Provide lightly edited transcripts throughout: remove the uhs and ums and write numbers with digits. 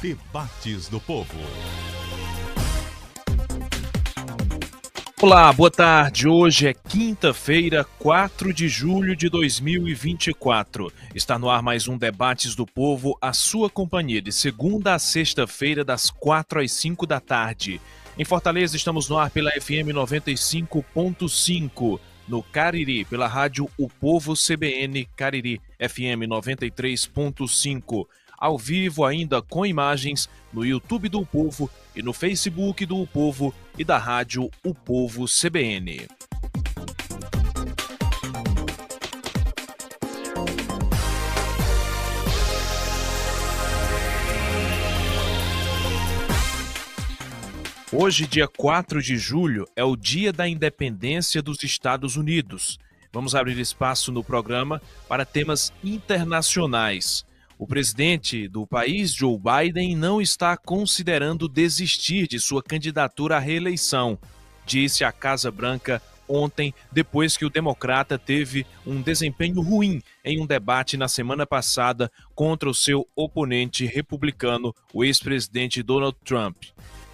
Debates do Povo. Olá, boa tarde. Hoje é quinta-feira, 4 de julho de 2024. Está no ar mais um Debates do Povo, a sua companhia de segunda a sexta-feira, das 4 às 5 da tarde. Em Fortaleza, estamos no ar pela FM 95.5. No Cariri, pela rádio O Povo CBN Cariri, FM 93.5. Ao vivo ainda com imagens no YouTube do Povo e no Facebook do Povo e da rádio O Povo CBN. Hoje, dia 4 de julho, é o Dia da Independência dos Estados Unidos. Vamos abrir espaço no programa para temas internacionais. O presidente do país, Joe Biden, não está considerando desistir de sua candidatura à reeleição, disse a Casa Branca ontem, depois que o democrata teve um desempenho ruim em um debate na semana passada contra o seu oponente republicano, o ex-presidente Donald Trump.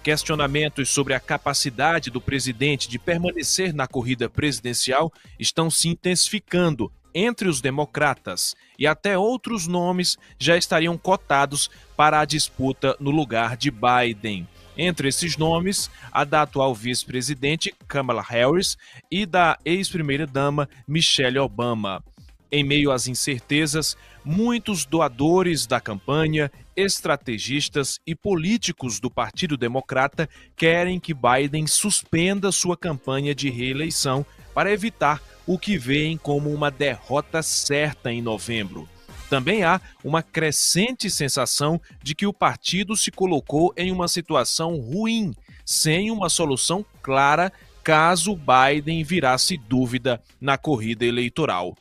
Questionamentos sobre a capacidade do presidente de permanecer na corrida presidencial estão se intensificando entre os democratas, e até outros nomes já estariam cotados para a disputa no lugar de Biden. Entre esses nomes, a da atual vice-presidente Kamala Harris e da ex-primeira-dama Michelle Obama. Em meio às incertezas, muitos doadores da campanha, estrategistas e políticos do Partido Democrata querem que Biden suspenda sua campanha de reeleição para evitar o que veem como uma derrota certa em novembro. Também há uma crescente sensação de que o partido se colocou em uma situação ruim, sem uma solução clara caso Biden virasse dúvida na corrida eleitoral.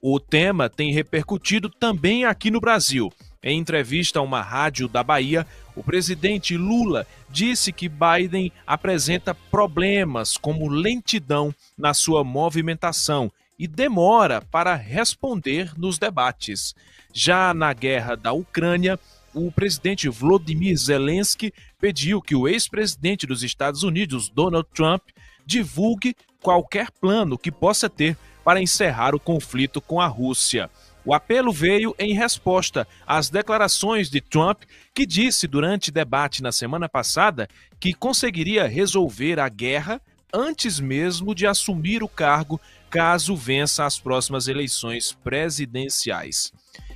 O tema tem repercutido também aqui no Brasil. Em entrevista a uma rádio da Bahia, o presidente Lula disse que Biden apresenta problemas como lentidão na sua movimentação e demora para responder nos debates. Já na guerra da Ucrânia, o presidente Volodymyr Zelensky pediu que o ex-presidente dos Estados Unidos, Donald Trump, divulgue qualquer plano que possa ter para encerrar o conflito com a Rússia. O apelo veio em resposta às declarações de Trump, que disse durante debate na semana passada que conseguiria resolver a guerra antes mesmo de assumir o cargo, caso vença as próximas eleições presidenciais.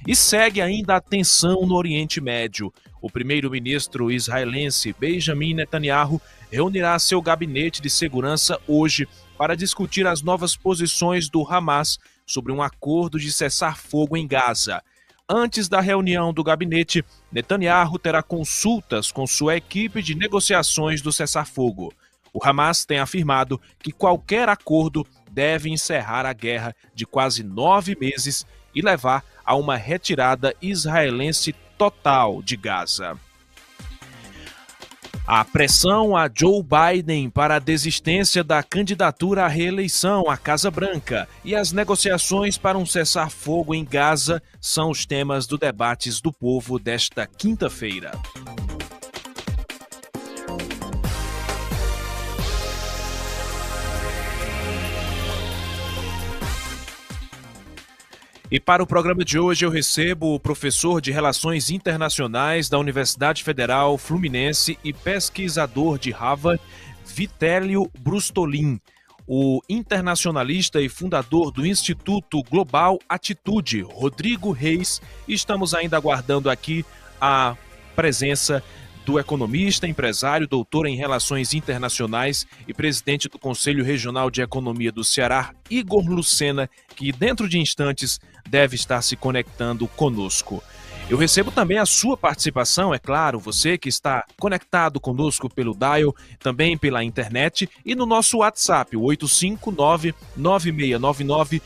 E segue ainda a tensão no Oriente Médio. O primeiro-ministro israelense Benjamin Netanyahu reunirá seu gabinete de segurança hoje para discutir as novas posições do Hamas sobre um acordo de cessar fogo em Gaza. Antes da reunião do gabinete, Netanyahu terá consultas com sua equipe de negociações do cessar-fogo. O Hamas tem afirmado que qualquer acordo deve encerrar a guerra de quase 9 meses e levar a uma retirada israelense total de Gaza. A pressão a Joe Biden para a desistência da candidatura à reeleição à Casa Branca e as negociações para um cessar-fogo em Gaza são os temas do Debates do Povo desta quinta-feira. E para o programa de hoje eu recebo o professor de Relações Internacionais da Universidade Federal Fluminense e pesquisador de Harvard, Vitélio Brustolin, o internacionalista e fundador do Instituto Global Atitude, Rodrigo Reis. E estamos ainda aguardando aqui a presença do economista, empresário, doutor em Relações Internacionais e presidente do Conselho Regional de Economia do Ceará, Igor Lucena, que dentro de instantes deve estar se conectando conosco. Eu recebo também a sua participação, é claro, você que está conectado conosco pelo dial, também pela internet e no nosso WhatsApp, 859-9699-2299.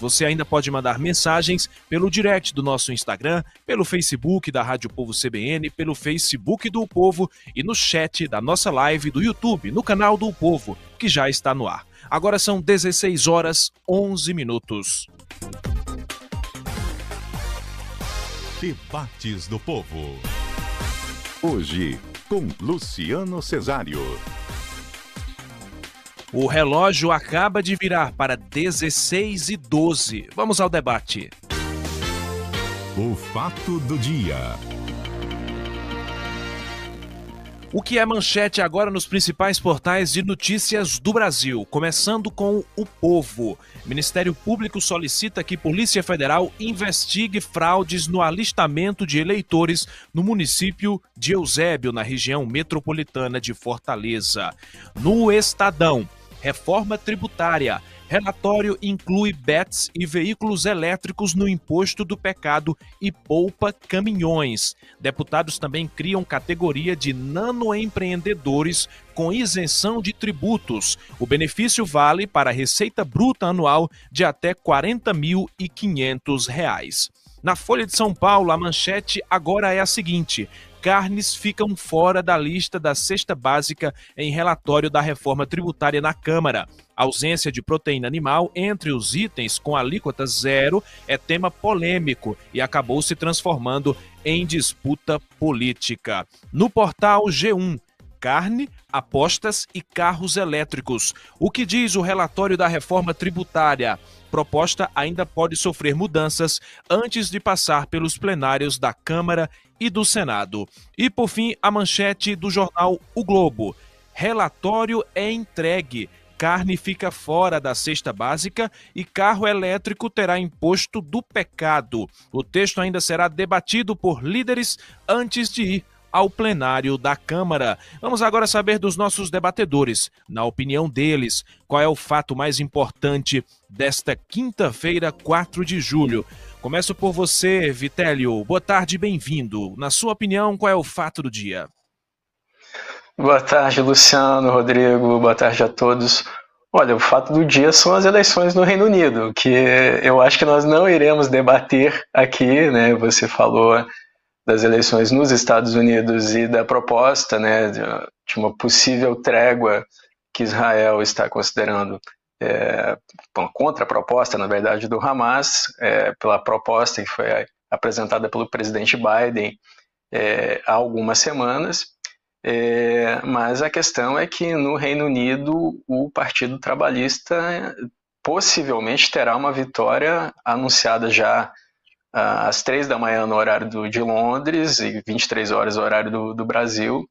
Você ainda pode mandar mensagens pelo direct do nosso Instagram, pelo Facebook da Rádio Povo CBN, pelo Facebook do Povo e no chat da nossa live do YouTube, no canal do Povo, que já está no ar. Agora são 16 horas 11 minutos. Debates do Povo. Hoje, com Luciano Cesário. O relógio acaba de virar para 16:12. Vamos ao debate. O fato do dia. O que é manchete agora nos principais portais de notícias do Brasil, começando com O Povo. Ministério Público solicita que Polícia Federal investigue fraudes no alistamento de eleitores no município de Eusébio, na região metropolitana de Fortaleza. No Estadão, reforma tributária. Relatório inclui bets e veículos elétricos no imposto do pecado e poupa caminhões. Deputados também criam categoria de nanoempreendedores com isenção de tributos. O benefício vale para a receita bruta anual de até R$ 40.500. Na Folha de São Paulo, a manchete agora é a seguinte: carnes ficam fora da lista da cesta básica em relatório da reforma tributária na Câmara. A ausência de proteína animal entre os itens com alíquota zero é tema polêmico e acabou se transformando em disputa política. No portal G1, carne, apostas e carros elétricos. O que diz o relatório da reforma tributária? Proposta ainda pode sofrer mudanças antes de passar pelos plenários da Câmara e do Senado. E, por fim, a manchete do jornal O Globo. Relatório é entregue. Carne fica fora da cesta básica e carro elétrico terá imposto do pecado. O texto ainda será debatido por líderes antes de ir ao plenário da Câmara. Vamos agora saber dos nossos debatedores, na opinião deles, qual é o fato mais importante desta quinta-feira, 4 de julho. Começo por você, Vitélio. Boa tarde, bem-vindo. Na sua opinião, qual é o fato do dia? Boa tarde, Luciano, Rodrigo, boa tarde a todos. Olha, o fato do dia são as eleições no Reino Unido, que eu acho que nós não iremos debater aqui, né? Você falou das eleições nos Estados Unidos e da proposta, né, de uma possível trégua que Israel está considerando, uma contraproposta, na verdade, do Hamas, pela proposta que foi apresentada pelo presidente Biden há algumas semanas. Mas a questão é que no Reino Unido o Partido Trabalhista possivelmente terá uma vitória anunciada já às 3 da manhã no horário de Londres e 23 horas no horário do Brasil,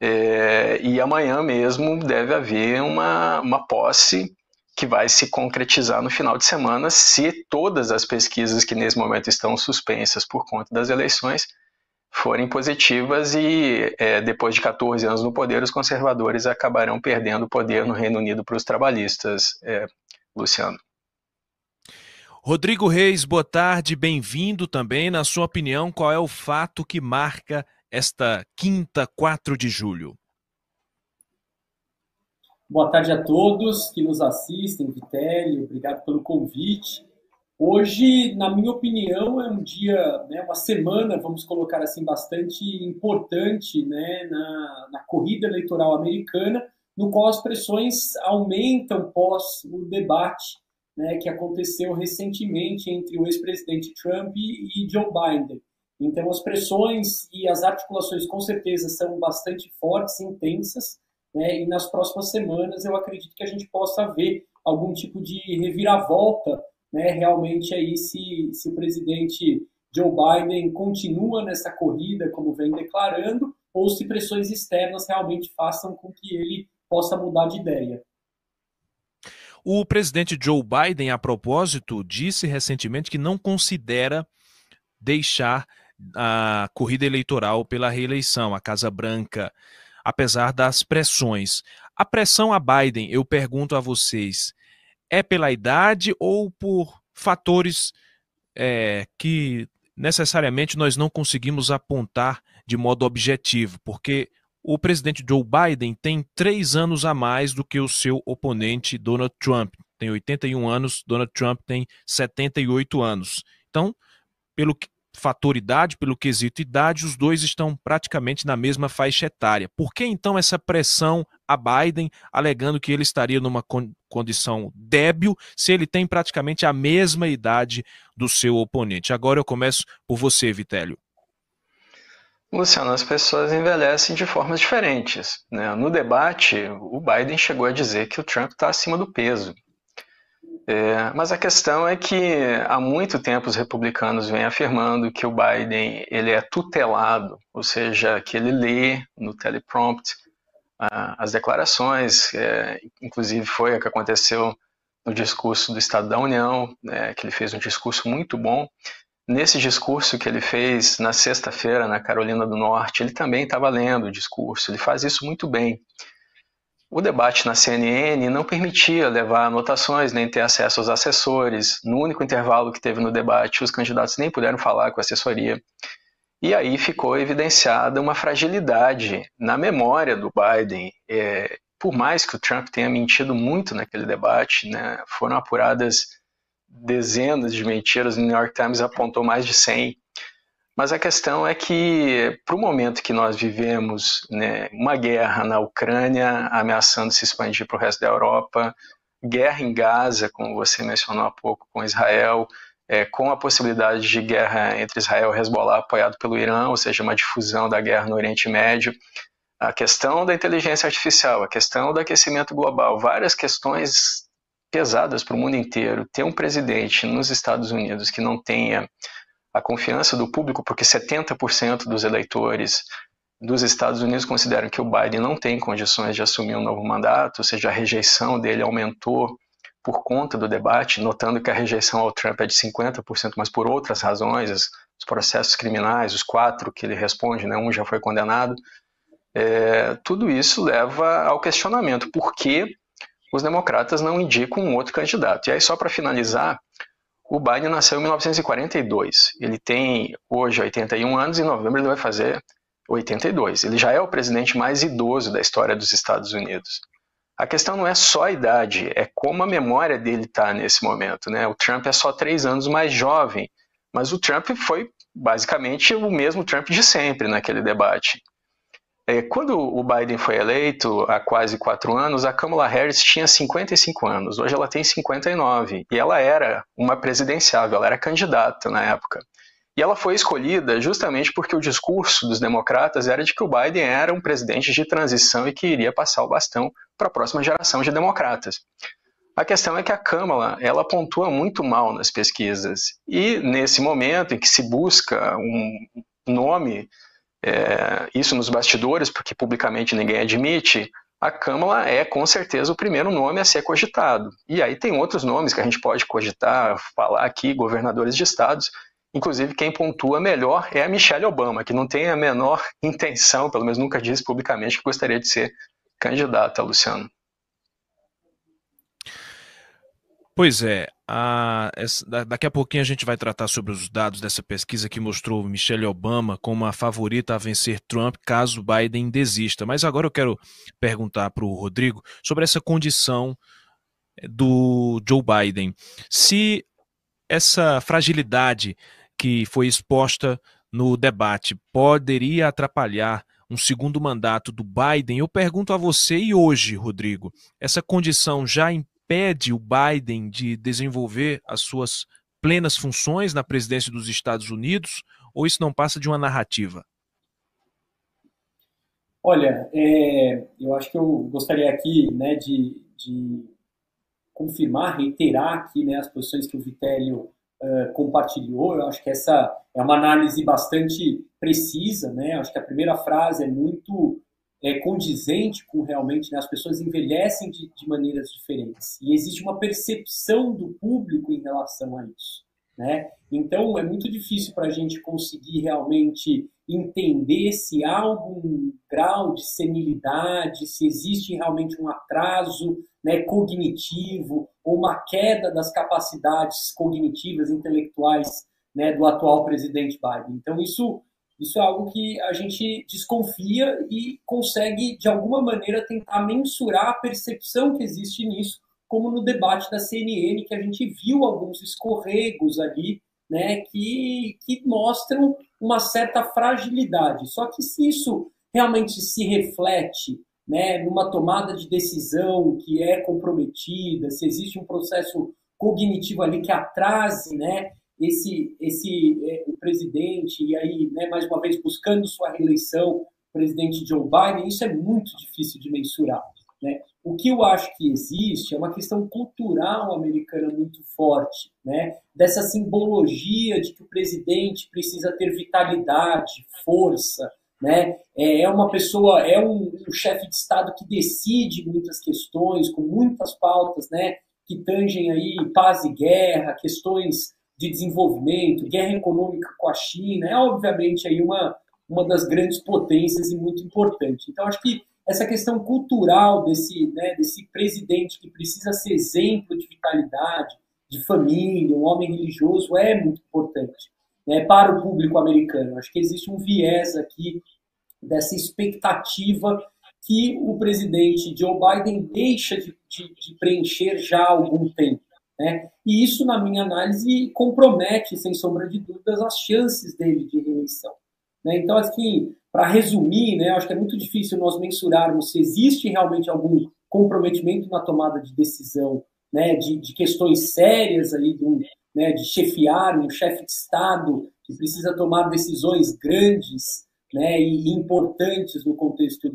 e amanhã mesmo deve haver uma posse que vai se concretizar no final de semana, se todas as pesquisas que nesse momento estão suspensas por conta das eleições forem positivas, e depois de 14 anos no poder, os conservadores acabarão perdendo o poder no Reino Unido para os trabalhistas, Luciano. Rodrigo Reis, boa tarde, bem-vindo também. Na sua opinião, qual é o fato que marca esta quinta, 4 de julho? Boa tarde a todos que nos assistem, Vitélio, obrigado pelo convite. Hoje, na minha opinião, é um dia, né, uma semana, vamos colocar assim, bastante importante, né, na corrida eleitoral americana, no qual as pressões aumentam pós o debate, né, que aconteceu recentemente entre o ex-presidente Trump e Joe Biden. Então, as pressões e as articulações, com certeza, são bastante fortes, intensas, né, e nas próximas semanas eu acredito que a gente possa ver algum tipo de reviravolta, né, realmente aí se o presidente Joe Biden continua nessa corrida, como vem declarando, ou se pressões externas realmente façam com que ele possa mudar de ideia. O presidente Joe Biden, a propósito, disse recentemente que não considera deixar a corrida eleitoral pela reeleição, a Casa Branca, apesar das pressões. A pressão a Biden, eu pergunto a vocês, é pela idade ou por fatores que necessariamente nós não conseguimos apontar de modo objetivo? Porque o presidente Joe Biden tem 3 anos a mais do que o seu oponente Donald Trump. Tem 81 anos, Donald Trump tem 78 anos. Então, pelo fator idade, pelo quesito idade, os dois estão praticamente na mesma faixa etária. Por que então essa pressão a Biden, alegando que ele estaria numa condição débil, se ele tem praticamente a mesma idade do seu oponente. Agora eu começo por você, Vitélio. Luciano, as pessoas envelhecem de formas diferentes, né? No debate, o Biden chegou a dizer que o Trump está acima do peso. Mas a questão é que há muito tempo os republicanos vêm afirmando que o Biden ele é tutelado, ou seja, que ele lê no teleprompt as declarações, inclusive foi o que aconteceu no discurso do Estado da União, que ele fez um discurso muito bom. Nesse discurso que ele fez na sexta-feira na Carolina do Norte, ele também estava lendo o discurso, ele faz isso muito bem. O debate na CNN não permitia levar anotações, nem ter acesso aos assessores. No único intervalo que teve no debate, os candidatos nem puderam falar com a assessoria. E aí ficou evidenciada uma fragilidade na memória do Biden. Por mais que o Trump tenha mentido muito naquele debate, né, foram apuradas dezenas de mentiras, o New York Times apontou mais de 100, mas a questão é que para o momento que nós vivemos, né, uma guerra na Ucrânia ameaçando se expandir para o resto da Europa, guerra em Gaza, como você mencionou há pouco, com Israel, com a possibilidade de guerra entre Israel e Hezbollah apoiado pelo Irã, ou seja, uma difusão da guerra no Oriente Médio, a questão da inteligência artificial, a questão do aquecimento global, várias questões pesadas para o mundo inteiro. Ter um presidente nos Estados Unidos que não tenha a confiança do público, porque 70% dos eleitores dos Estados Unidos consideram que o Biden não tem condições de assumir um novo mandato, ou seja, a rejeição dele aumentou por conta do debate, notando que a rejeição ao Trump é de 50%, mas por outras razões, os processos criminais, os 4 que ele responde, né, um já foi condenado, tudo isso leva ao questionamento, por que os democratas não indicam um outro candidato. E aí, só para finalizar, o Biden nasceu em 1942. Ele tem hoje 81 anos, em novembro ele vai fazer 82. Ele já é o presidente mais idoso da história dos Estados Unidos. A questão não é só a idade, é como a memória dele está nesse momento, né? O Trump é só 3 anos mais jovem, mas o Trump foi basicamente o mesmo Trump de sempre naquele debate. Quando o Biden foi eleito, há quase 4 anos, a Kamala Harris tinha 55 anos, hoje ela tem 59, e ela era uma presidenciável, ela era candidata na época. E ela foi escolhida justamente porque o discurso dos democratas era de que o Biden era um presidente de transição e que iria passar o bastão para a próxima geração de democratas. A questão é que a Kamala, ela pontua muito mal nas pesquisas, e nesse momento em que se busca um nome... isso nos bastidores, porque publicamente ninguém admite, a Kamala é com certeza o primeiro nome a ser cogitado. E aí tem outros nomes que a gente pode cogitar, falar aqui, governadores de estados, inclusive quem pontua melhor é a Michelle Obama, que não tem a menor intenção, pelo menos nunca disse publicamente, que gostaria de ser candidata, Luciano. Pois é, daqui a pouquinho a gente vai tratar sobre os dados dessa pesquisa que mostrou Michelle Obama como a favorita a vencer Trump caso Biden desista. Mas agora eu quero perguntar para o Rodrigo sobre essa condição do Joe Biden. Se essa fragilidade que foi exposta no debate poderia atrapalhar um segundo mandato do Biden, eu pergunto a você e hoje, Rodrigo, essa condição já impede o Biden de desenvolver as suas plenas funções na presidência dos Estados Unidos, ou isso não passa de uma narrativa? Olha, eu acho que eu gostaria aqui, né, de confirmar, reiterar aqui, né, as posições que o Vitélio compartilhou. Eu acho que essa é uma análise bastante precisa, né? Acho que a primeira frase é muito... condizente com realmente, né, as pessoas envelhecem de maneiras diferentes e existe uma percepção do público em relação a isso, né? Então é muito difícil para a gente conseguir realmente entender se há algum grau de senilidade, se existe realmente um atraso, né, cognitivo ou uma queda das capacidades cognitivas, intelectuais, né, do atual presidente Biden. Então isso é algo que a gente desconfia e consegue, de alguma maneira, tentar mensurar a percepção que existe nisso, como no debate da CNN, que a gente viu alguns escorregos ali, né, que mostram uma certa fragilidade. Só que se isso realmente se reflete, né, numa tomada de decisão que é comprometida, se existe um processo cognitivo ali que atrase, né, o presidente, e aí, né, mais uma vez, buscando sua reeleição, o presidente Joe Biden, isso é muito difícil de mensurar, né? O que eu acho que existe é uma questão cultural americana muito forte, né? Dessa simbologia de que o presidente precisa ter vitalidade, força, né? É uma pessoa, é um chefe de Estado que decide muitas questões, com muitas pautas, né, que tangem aí paz e guerra, questões de desenvolvimento, guerra econômica com a China, é obviamente aí uma das grandes potências e muito importante. Então, acho que essa questão cultural desse presidente que precisa ser exemplo de vitalidade, de família, um homem religioso, é muito importante, né, para o público americano. Acho que existe um viés aqui dessa expectativa que o presidente Joe Biden deixa de preencher já há algum tempo, né? E isso, na minha análise, compromete, sem sombra de dúvidas, as chances dele de reeleição, né? Então, assim, para resumir, né, acho que é muito difícil nós mensurarmos se existe realmente algum comprometimento na tomada de decisão, né, de questões sérias ali de chefiar um chefe de Estado que precisa tomar decisões grandes, né, e importantes no contexto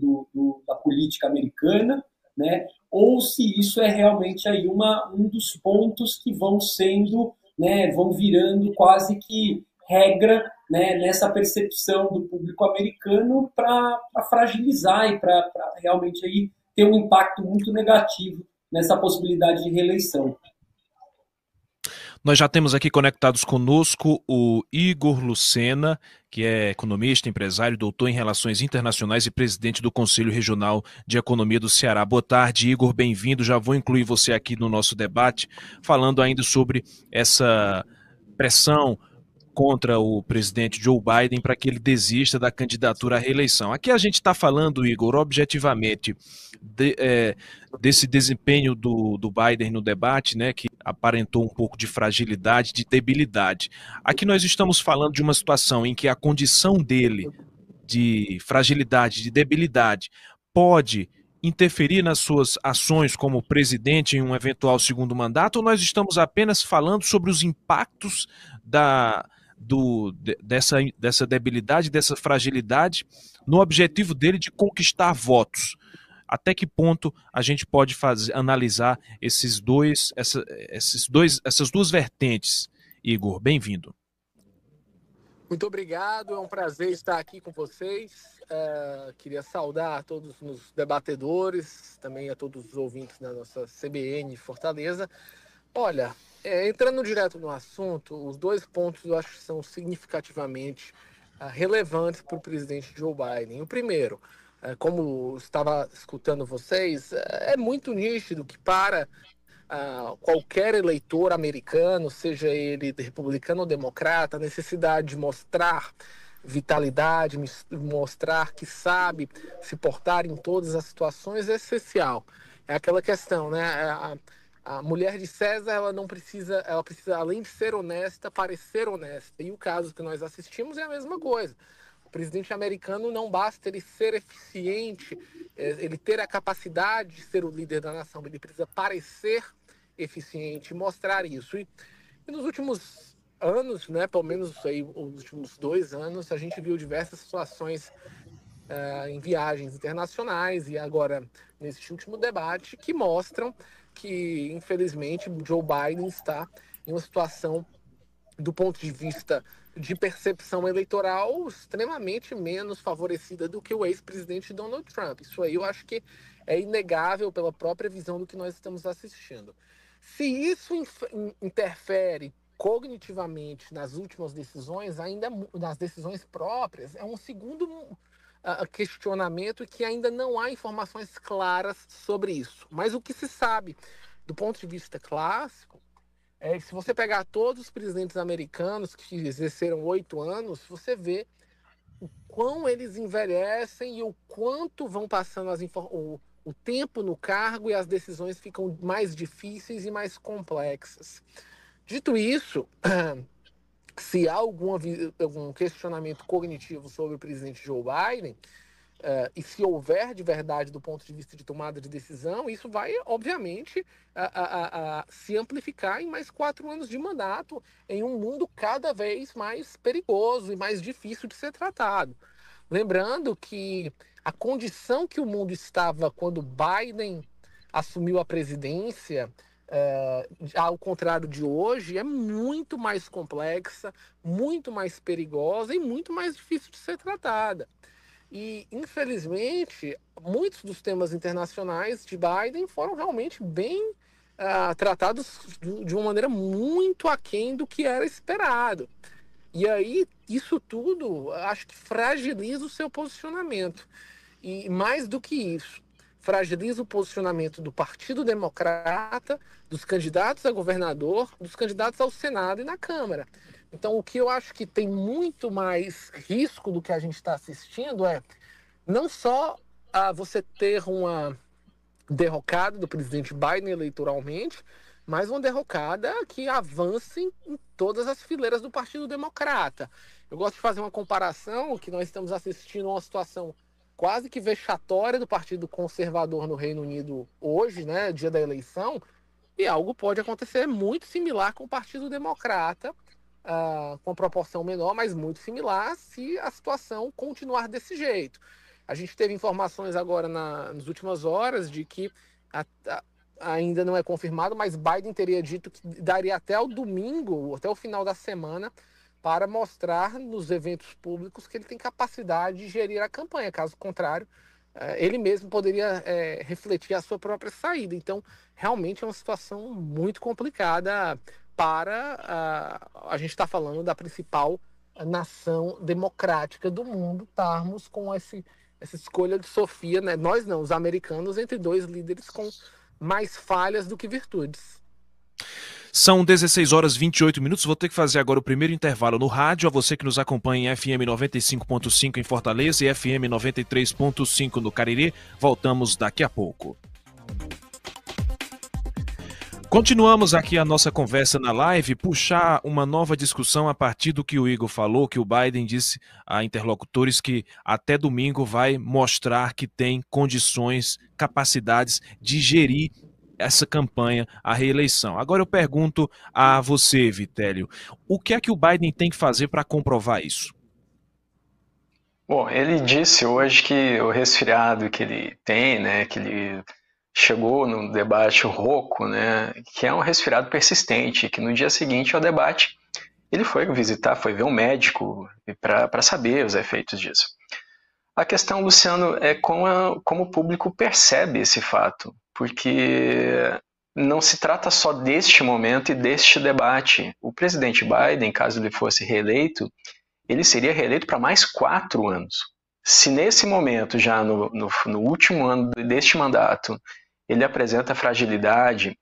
da política americana, né, ou se isso é realmente aí um dos pontos que vão sendo, né, vão virando quase que regra, né, nessa percepção do público americano para fragilizar e para realmente aí ter um impacto muito negativo nessa possibilidade de reeleição. Nós já temos aqui conectados conosco o Igor Lucena, que é economista, empresário, doutor em Relações Internacionais e presidente do Conselho Regional de Economia do Ceará. Boa tarde, Igor, bem-vindo. Já vou incluir você aqui no nosso debate, falando ainda sobre essa pressão contra o presidente Joe Biden para que ele desista da candidatura à reeleição. Aqui a gente está falando, Igor, objetivamente, desse desempenho do Biden no debate, né, que aparentou um pouco de fragilidade, de debilidade. Aqui nós estamos falando de uma situação em que a condição dele de fragilidade, de debilidade, pode interferir nas suas ações como presidente em um eventual segundo mandato, ou nós estamos apenas falando sobre os impactos dessa debilidade, dessa fragilidade, no objetivo dele de conquistar votos? Até que ponto a gente pode analisar essas duas vertentes? Igor, bem-vindo. Muito obrigado, é um prazer estar aqui com vocês. Queria saudar a todos os debatedores, também a todos os ouvintes da nossa CBN Fortaleza. Olha, entrando direto no assunto, os dois pontos eu acho que são significativamente relevantes para o presidente Joe Biden. O primeiro, como estava escutando vocês, é muito nítido que para qualquer eleitor americano, seja ele republicano ou democrata, a necessidade de mostrar vitalidade, mostrar que sabe se portar em todas as situações é essencial. É aquela questão, né? A mulher de César, ela precisa, além de ser honesta, parecer honesta. E o caso que nós assistimos é a mesma coisa. O presidente americano, não basta ele ser eficiente, ele ter a capacidade de ser o líder da nação, ele precisa parecer eficiente, mostrar isso. E nos últimos anos, né, pelo menos aí, os últimos 2 anos, a gente viu diversas situações em viagens internacionais e agora nesse último debate que mostram que, infelizmente, Joe Biden está em uma situação, do ponto de vista de percepção eleitoral, extremamente menos favorecida do que o ex-presidente Donald Trump. Isso aí eu acho que é inegável pela própria visão do que nós estamos assistindo. Se isso interfere cognitivamente nas últimas decisões, ainda nas decisões próprias, é um segundo questionamento que ainda não há informações claras sobre isso. Mas o que se sabe do ponto de vista clássico é que, se você pegar todos os presidentes americanos que exerceram 8 anos, você vê o quão eles envelhecem e o quanto vão passando o tempo no cargo, e as decisões ficam mais difíceis e mais complexas. Dito isso, se há algum questionamento cognitivo sobre o presidente Joe Biden, E se houver de verdade do ponto de vista de tomada de decisão, isso vai, obviamente, se amplificar em mais 4 anos de mandato, em um mundo cada vez mais perigoso e mais difícil de ser tratado. Lembrando que a condição que o mundo estava quando Biden assumiu a presidência, ao contrário de hoje, é muito mais complexa, muito mais perigosa e muito mais difícil de ser tratada. E, infelizmente, muitos dos temas internacionais de Biden foram realmente bem tratados de uma maneira muito aquém do que era esperado. E aí, isso tudo, acho que fragiliza o seu posicionamento. E mais do que isso, fragiliza o posicionamento do Partido Democrata, dos candidatos a governador, dos candidatos ao Senado e na Câmara. Então, o que eu acho que tem muito mais risco do que a gente está assistindo é não só você ter uma derrocada do presidente Biden eleitoralmente, mas uma derrocada que avance em todas as fileiras do Partido Democrata. Eu gosto de fazer uma comparação, que nós estamos assistindo a uma situação quase que vexatória do Partido Conservador no Reino Unido hoje, né, dia da eleição, e algo pode acontecer muito similar com o Partido Democrata, com uma proporção menor, mas muito similar, se a situação continuar desse jeito. A gente teve informações agora nas últimas horas de que ainda não é confirmado, mas Biden teria dito que daria até o domingo, até o final da semana, para mostrar nos eventos públicos que ele tem capacidade de gerir a campanha. Caso contrário, ele mesmo poderia refletir a sua própria saída. Então, realmente é uma situação muito complicada para a gente estar falando da principal nação democrática do mundo, estarmos com essa escolha de Sofia, né? Nós não, os americanos, entre dois líderes com mais falhas do que virtudes. São 16h28. Vou ter que fazer agora o primeiro intervalo no rádio. A você que nos acompanha em FM 95.5 em Fortaleza e FM 93.5 no Cariri. Voltamos daqui a pouco. Continuamos aqui a nossa conversa na live, puxar uma nova discussão a partir do que o Igor falou, que o Biden disse a interlocutores que até domingo vai mostrar que tem condições, capacidades de gerir essa campanha, a reeleição. Agora eu pergunto a você, Vitélio, o que é que o Biden tem que fazer para comprovar isso? Bom, ele disse hoje que o resfriado que ele tem, né, que ele chegou num debate rouco, né, que é um resfriado persistente, que no dia seguinte ao debate ele foi visitar, foi ver um médico para saber os efeitos disso. A questão, Luciano, é como o público percebe esse fato, porque não se trata só deste momento e deste debate. O presidente Biden, caso ele fosse reeleito, ele seria reeleito para mais 4 anos. Se nesse momento, já no último ano deste mandato, ele apresenta fragilidade,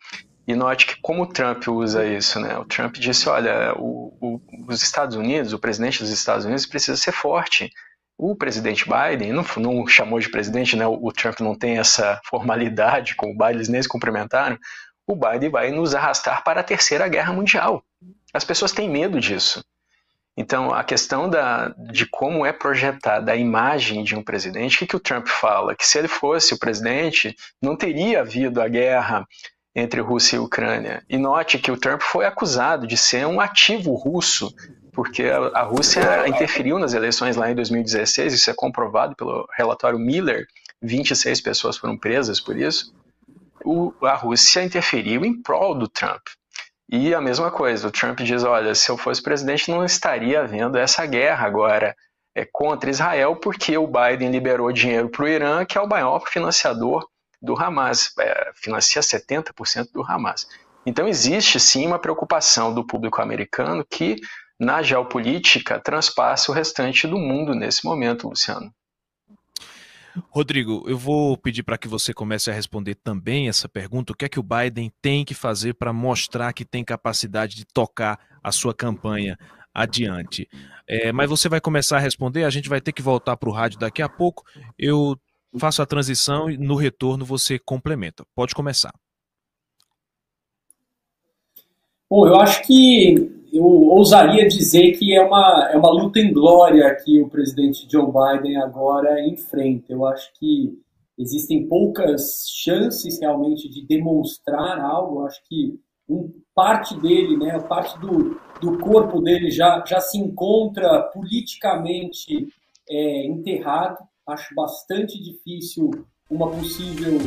e note que como o Trump usa isso, né? O Trump disse, olha, os Estados Unidos, o presidente dos Estados Unidos precisa ser forte. O presidente Biden, não chamou de presidente, né? O Trump não tem essa formalidade com o Biden, eles nem se cumprimentaram. O Biden vai nos arrastar para a Terceira Guerra Mundial. As pessoas têm medo disso. Então, a questão de como é projetada a imagem de um presidente, o que o Trump fala? Que se ele fosse o presidente, não teria havido a guerra entre Rússia e Ucrânia. E note que o Trump foi acusado de ser um ativo russo, porque a Rússia interferiu nas eleições lá em 2016, isso é comprovado pelo relatório Miller, 26 pessoas foram presas por isso. A Rússia interferiu em prol do Trump. E a mesma coisa, o Trump diz, olha, se eu fosse presidente não estaria havendo essa guerra agora contra Israel, porque o Biden liberou dinheiro para o Irã, que é o maior financiador do Hamas, financia 70% do Hamas. Então existe sim uma preocupação do público americano que na geopolítica transpassa o restante do mundo nesse momento, Luciano. Rodrigo, eu vou pedir para que você comece a responder também essa pergunta. O que é que o Biden tem que fazer para mostrar que tem capacidade de tocar a sua campanha adiante? Mas você vai começar a responder, a gente vai ter que voltar para o rádio daqui a pouco. Eu faço a transição e no retorno você complementa. Pode começar. Bom, eu acho que eu ousaria dizer que é uma luta em glória que o presidente Joe Biden agora enfrenta. Eu acho que existem poucas chances realmente de demonstrar algo. Eu acho que parte dele, né, parte do corpo dele já se encontra politicamente enterrado. Acho bastante difícil uma possível...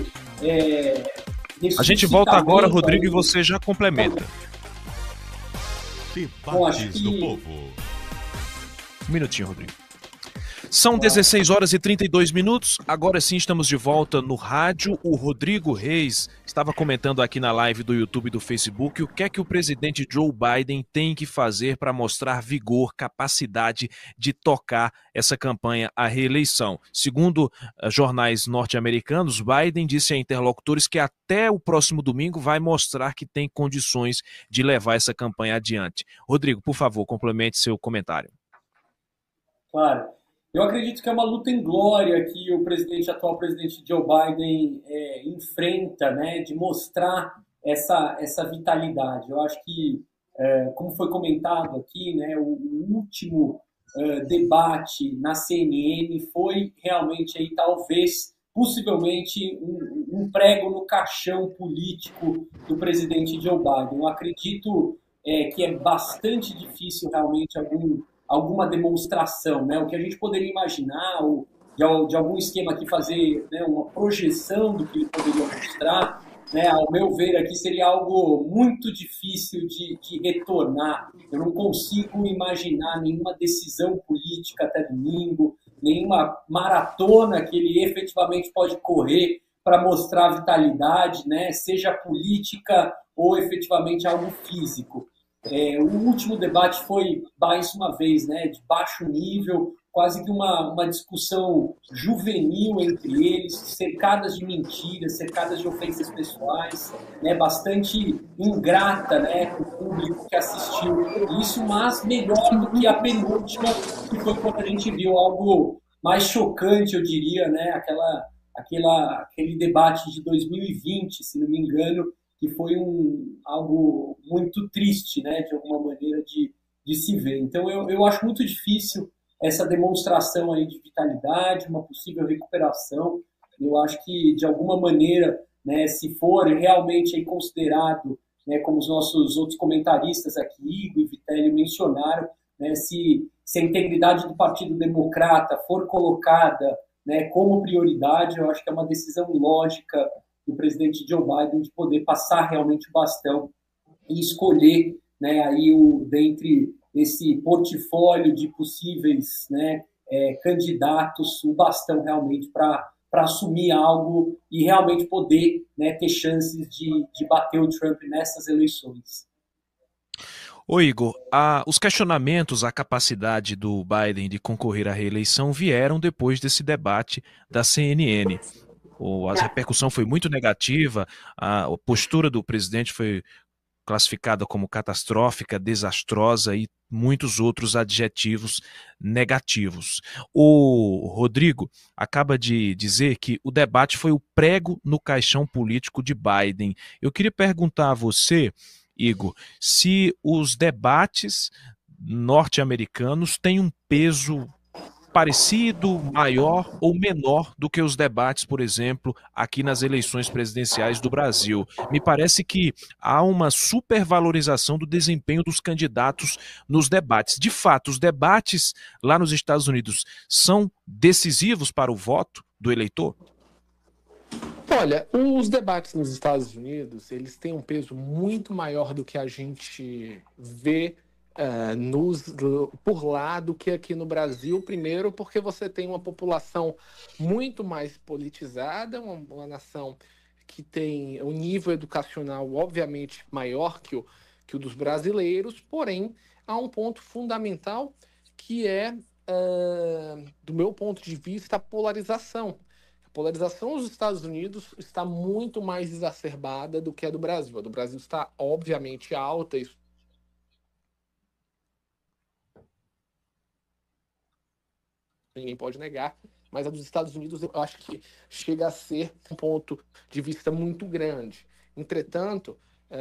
A gente volta agora, Rodrigo, e você já complementa. Debates do Povo. Um minutinho, Rodrigo. São 16 horas e 32 minutos. Agora sim estamos de volta no rádio. O Rodrigo Reis estava comentando aqui na live do YouTube e do Facebook o que é que o presidente Joe Biden tem que fazer para mostrar vigor, capacidade de tocar essa campanha à reeleição. Segundo jornais norte-americanos, Biden disse a interlocutores que até o próximo domingo vai mostrar que tem condições de levar essa campanha adiante. Rodrigo, por favor, complemente seu comentário. Claro. Eu acredito que é uma luta em glória que o atual presidente Joe Biden enfrenta, né, de mostrar essa vitalidade. Eu acho que, como foi comentado aqui, né, o último debate na CNN foi realmente, aí, talvez, possivelmente, um prego no caixão político do presidente Joe Biden. Eu acredito que é bastante difícil realmente alguma demonstração, né? O que a gente poderia imaginar, ou de algum esquema aqui fazer, né, uma projeção do que ele poderia mostrar, né, ao meu ver aqui seria algo muito difícil de retornar. Eu não consigo imaginar nenhuma decisão política até domingo, nenhuma maratona que ele efetivamente pode correr para mostrar a vitalidade, né, seja política ou efetivamente algo físico. O último debate foi, mais uma vez, né, de baixo nível, quase que uma discussão juvenil entre eles, cercadas de mentiras, cercadas de ofensas pessoais, né, bastante ingrata, né, com o público que assistiu isso, mas melhor do que a penúltima, que foi quando a gente viu algo mais chocante, eu diria, né, aquele debate de 2020, se não me engano, que foi algo muito triste, né, de alguma maneira, de se ver. Então, eu acho muito difícil essa demonstração aí de vitalidade, uma possível recuperação. Eu acho que, de alguma maneira, né, se for realmente aí considerado, né, como os nossos outros comentaristas aqui, Igor e Vitélio, mencionaram, né, se a integridade do Partido Democrata for colocada, né, como prioridade, eu acho que é uma decisão lógica do presidente Joe Biden de poder passar realmente o bastão e escolher, né, aí dentre esse portfólio de possíveis, né, candidatos, o bastão realmente para assumir algo e realmente poder, né, ter chances de bater o Trump nessas eleições. Ô Igor, os questionamentos à capacidade do Biden de concorrer à reeleição vieram depois desse debate da CNN. A repercussão foi muito negativa, a postura do presidente foi classificada como catastrófica, desastrosa e muitos outros adjetivos negativos. O Rodrigo acaba de dizer que o debate foi o prego no caixão político de Biden. Eu queria perguntar a você, Igor, se os debates norte-americanos têm um peso parecido, maior ou menor do que os debates, por exemplo, aqui nas eleições presidenciais do Brasil. Me parece que há uma supervalorização do desempenho dos candidatos nos debates. De fato, os debates lá nos Estados Unidos são decisivos para o voto do eleitor? Olha, os debates nos Estados Unidos, eles têm um peso muito maior do que a gente vê por lá do que aqui no Brasil, primeiro porque você tem uma população muito mais politizada, uma nação que tem um nível educacional obviamente maior que o dos brasileiros, porém há um ponto fundamental que é, do meu ponto de vista, a polarização. A polarização nos Estados Unidos está muito mais exacerbada do que a do Brasil. A do Brasil está obviamente alta, isso ninguém pode negar, mas a dos Estados Unidos eu acho que chega a ser um ponto de vista muito grande. Entretanto,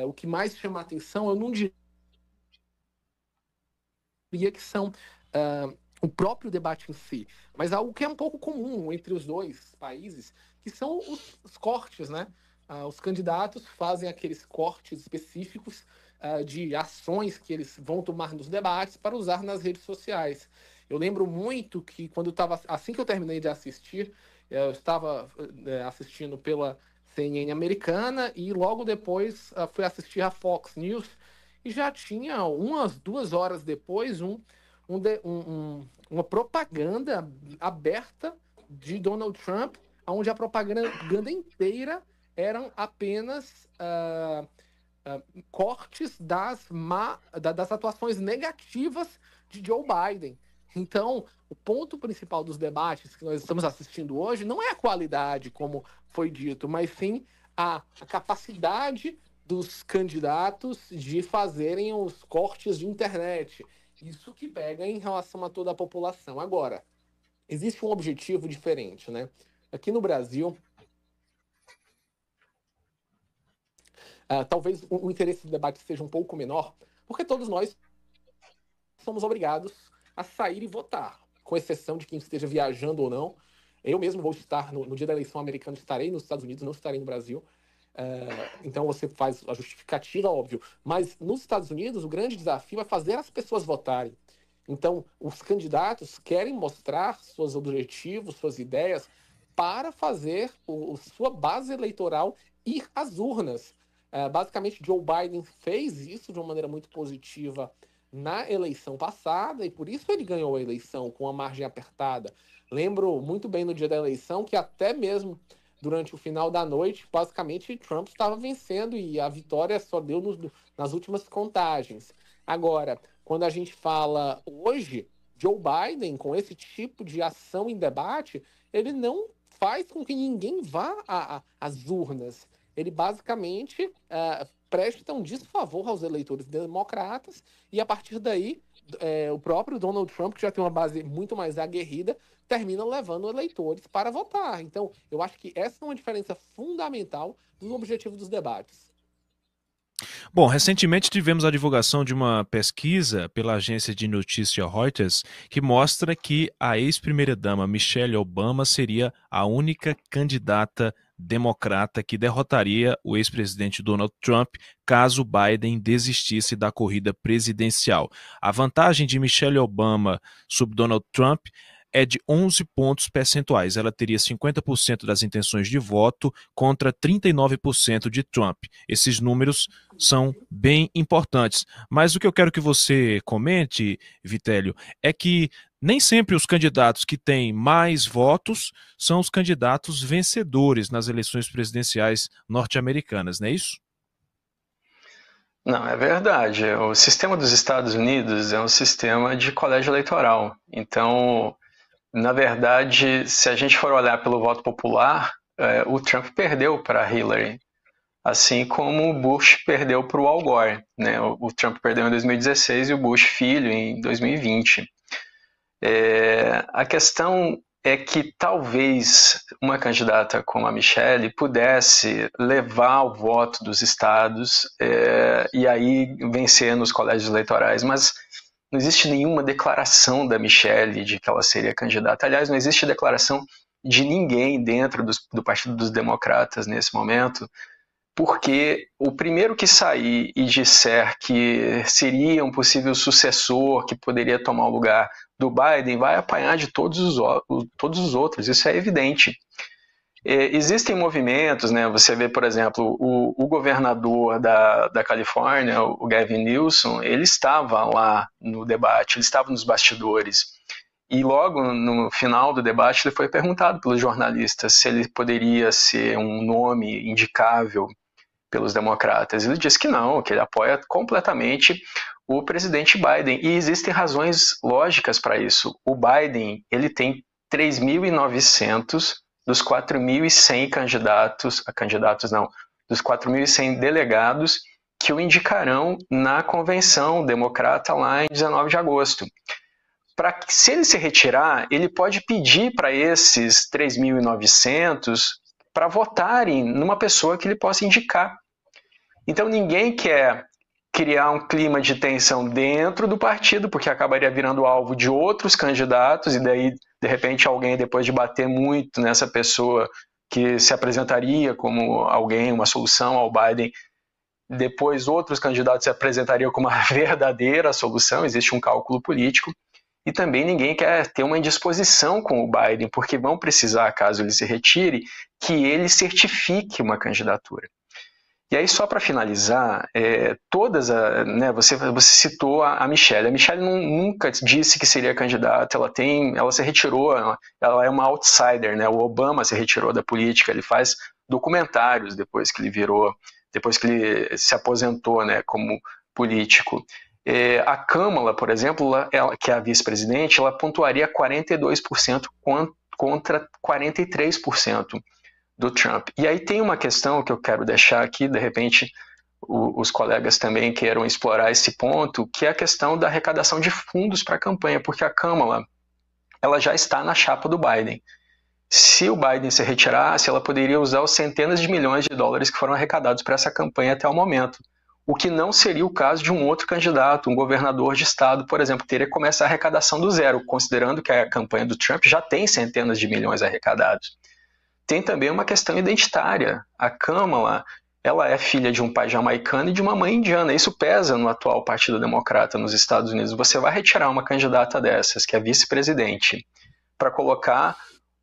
o que mais chama a atenção, eu não diria diria que são o próprio debate em si, mas algo que é um pouco comum entre os dois países, que são os cortes, né? Os candidatos fazem aqueles cortes específicos de ações que eles vão tomar nos debates para usar nas redes sociais. Eu lembro muito que quando eu estava, assim que eu terminei de assistir, eu estava assistindo pela CNN americana e logo depois fui assistir a Fox News e já tinha umas 2 horas depois uma propaganda aberta de Donald Trump, onde a propaganda inteira eram apenas cortes das atuações negativas de Joe Biden. Então, o ponto principal dos debates que nós estamos assistindo hoje não é a qualidade, como foi dito, mas sim a capacidade dos candidatos de fazerem os cortes de internet. Isso que pega em relação a toda a população. Agora, existe um objetivo diferente, né? Aqui no Brasil, talvez o interesse do debate seja um pouco menor, porque todos nós somos obrigados a sair e votar, com exceção de quem esteja viajando ou não. Eu mesmo vou estar, no dia da eleição americana, estarei nos Estados Unidos, não estarei no Brasil. Então você faz a justificativa, óbvio. Mas nos Estados Unidos, o grande desafio é fazer as pessoas votarem. Então, os candidatos querem mostrar seus objetivos, suas ideias, para fazer sua base eleitoral ir às urnas. Basicamente, Joe Biden fez isso de uma maneira muito positiva na eleição passada e por isso ele ganhou a eleição com a margem apertada. Lembro muito bem no dia da eleição que até mesmo durante o final da noite, basicamente, Trump estava vencendo e a vitória só deu nas últimas contagens. Agora, quando a gente fala hoje, Joe Biden, com esse tipo de ação em debate, ele não faz com que ninguém vá às urnas. Ele basicamente presta um desfavor aos eleitores democratas e, a partir daí, o próprio Donald Trump, que já tem uma base muito mais aguerrida, termina levando eleitores para votar. Então, eu acho que essa é uma diferença fundamental do objetivo dos debates. Bom, recentemente tivemos a divulgação de uma pesquisa pela agência de notícia Reuters que mostra que a ex-primeira-dama Michelle Obama seria a única candidata democrata que derrotaria o ex-presidente Donald Trump caso Biden desistisse da corrida presidencial. A vantagem de Michelle Obama sobre Donald Trump é de 11 pontos percentuais. Ela teria 50% das intenções de voto contra 39% de Trump. Esses números são bem importantes. Mas o que eu quero que você comente, Vitélio, é que nem sempre os candidatos que têm mais votos são os candidatos vencedores nas eleições presidenciais norte-americanas, não é isso? Não, é verdade. O sistema dos Estados Unidos é um sistema de colégio eleitoral. Então, na verdade, se a gente for olhar pelo voto popular, o Trump perdeu para Hillary, assim como o Bush perdeu para o Al Gore, né? O Trump perdeu em 2016 e o Bush filho em 2020. A questão é que talvez uma candidata como a Michelle pudesse levar o voto dos estados e aí vencer nos colégios eleitorais, mas não existe nenhuma declaração da Michelle de que ela seria candidata. Aliás, não existe declaração de ninguém dentro do Partido dos Democratas nesse momento, porque o primeiro que sair e disser que seria um possível sucessor que poderia tomar o lugar do Biden vai apanhar de todos os outros, isso é evidente. Existem movimentos, né? Você vê, por exemplo, o governador da Califórnia, o Gavin Newsom, ele estava lá no debate, ele estava nos bastidores. E logo no final do debate ele foi perguntado pelos jornalistas se ele poderia ser um nome indicável pelos democratas. Ele disse que não, que ele apoia completamente o presidente Biden. E existem razões lógicas para isso. O Biden, ele tem 3.900 dos 4.100 dos 4.100 delegados que o indicarão na convenção democrata lá em 19 de agosto. Se ele se retirar, ele pode pedir para esses 3.900 para votarem numa pessoa que ele possa indicar. Então ninguém quer criar um clima de tensão dentro do partido, porque acabaria virando alvo de outros candidatos, e daí, de repente, alguém, depois de bater muito nessa pessoa que se apresentaria como alguém, uma solução ao Biden, depois outros candidatos se apresentariam como a verdadeira solução, existe um cálculo político, e também ninguém quer ter uma indisposição com o Biden, porque vão precisar, caso ele se retire, que ele certifique uma candidatura. E aí, só para finalizar, você citou a Michelle. A Michelle nunca disse que seria candidata, ela se retirou, ela é uma outsider, né? O Obama se retirou da política, ele faz documentários depois que ele se aposentou, né, como político. A Kamala, por exemplo, ela, que é a vice-presidente, ela pontuaria 42% contra 43%. Do Trump. E aí tem uma questão que eu quero deixar aqui, de repente os colegas também queiram explorar esse ponto, que é a questão da arrecadação de fundos para a campanha, porque a Kamala, ela já está na chapa do Biden. Se o Biden se retirasse, ela poderia usar os centenas de milhões de dólares que foram arrecadados para essa campanha até o momento, o que não seria o caso de um outro candidato, um governador de estado, por exemplo, teria que começar a arrecadação do zero, considerando que a campanha do Trump já tem centenas de milhões arrecadados. Tem também uma questão identitária. A Kamala, ela é filha de um pai jamaicano e de uma mãe indiana. Isso pesa no atual Partido Democrata nos Estados Unidos. Você vai retirar uma candidata dessas, que é vice-presidente, para colocar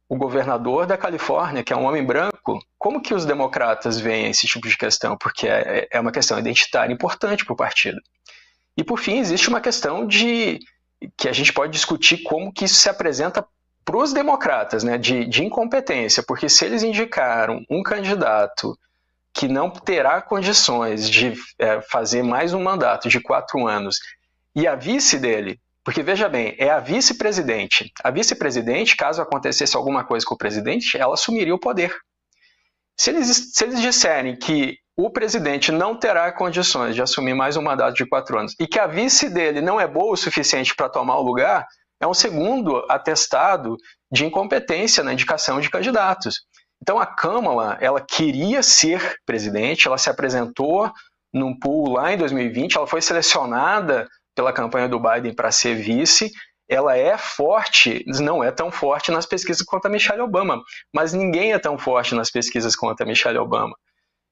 o governador da Califórnia, que é um homem branco. Como que os democratas veem esse tipo de questão? Porque é uma questão identitária importante para o partido. E, por fim, existe uma questão que a gente pode discutir como que isso se apresenta para os democratas, né, de incompetência, porque se eles indicaram um candidato que não terá condições de fazer mais um mandato de 4 anos, e a vice dele, porque veja bem, é a vice-presidente. A vice-presidente, caso acontecesse alguma coisa com o presidente, ela assumiria o poder. Se eles disserem que o presidente não terá condições de assumir mais um mandato de 4 anos e que a vice dele não é boa o suficiente para tomar o lugar, é um segundo atestado de incompetência na indicação de candidatos. Então a Kamala, ela queria ser presidente, ela se apresentou num pool lá em 2020, ela foi selecionada pela campanha do Biden para ser vice, ela é forte, não é tão forte nas pesquisas quanto a Michelle Obama, mas ninguém é tão forte nas pesquisas quanto a Michelle Obama.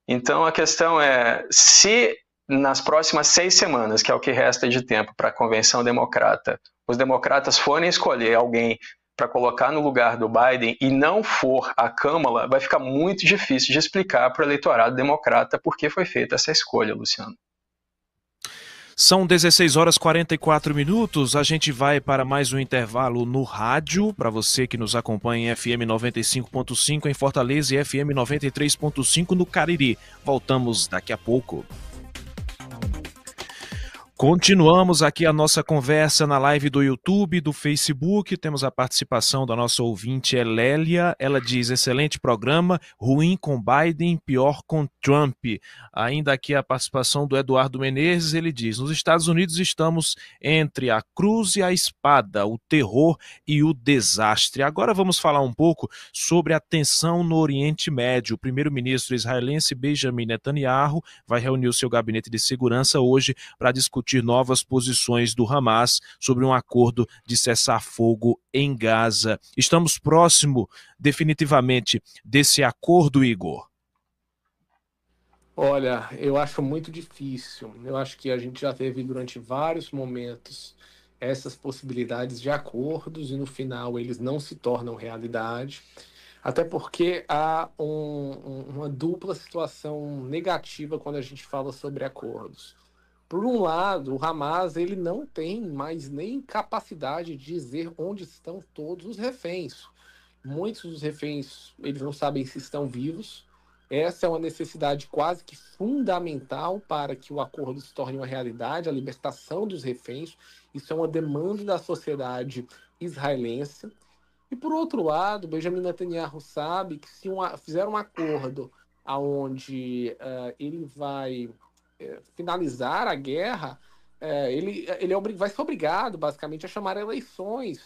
Então a questão é, se nas próximas 6 semanas, que é o que resta de tempo para a Convenção Democrata, os democratas forem escolher alguém para colocar no lugar do Biden e não for a Kamala, vai ficar muito difícil de explicar para o eleitorado democrata por que foi feita essa escolha, Luciano. São 16h44, a gente vai para mais um intervalo no rádio, para você que nos acompanha em FM 95.5 em Fortaleza e FM 93.5 no Cariri. Voltamos daqui a pouco. Continuamos aqui a nossa conversa na live do YouTube, do Facebook. Temos a participação da nossa ouvinte Elélia. Ela diz, excelente programa, ruim com Biden, pior com Trump. Ainda aqui a participação do Eduardo Menezes. Ele diz, nos Estados Unidos estamos entre a cruz e a espada, o terror e o desastre. Agora vamos falar um pouco sobre a tensão no Oriente Médio. O primeiro-ministro israelense Benjamin Netanyahu vai reunir o seu gabinete de segurança hoje para discutir novas posições do Hamas sobre um acordo de cessar fogo em Gaza. Estamos próximo, definitivamente, desse acordo, Igor? Olha, eu acho muito difícil. Eu acho que a gente já teve durante vários momentos essas possibilidades de acordos e no final eles não se tornam realidade, até porque há uma dupla situação negativa quando a gente fala sobre acordos. Por um lado, o Hamas ele não tem mais nem capacidade de dizer onde estão todos os reféns. Muitos dos reféns eles não sabem se estão vivos. Essa é uma necessidade quase que fundamental para que o acordo se torne uma realidade, a libertação dos reféns. Isso é uma demanda da sociedade israelense. E por outro lado, Benjamin Netanyahu sabe que se fizer um acordo onde ele vai finalizar a guerra, ele vai ser obrigado, basicamente, a chamar eleições